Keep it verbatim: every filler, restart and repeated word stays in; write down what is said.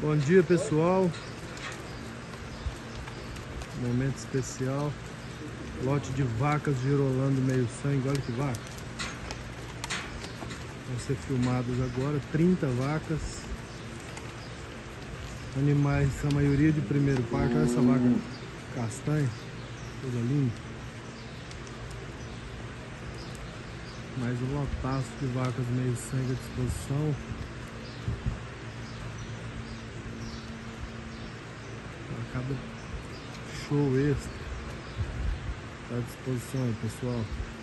Bom dia, pessoal. Momento especial. Lote de vacas girolando meio sangue. Olha que vaca. Vão ser filmadas agora. trinta vacas. Animais, a maioria de primeiro parto. Olha essa vaca castanha. Coisa linda. Mais um lotaço de vacas meio sangue à disposição. Show extra. Tá à disposição aí, pessoal.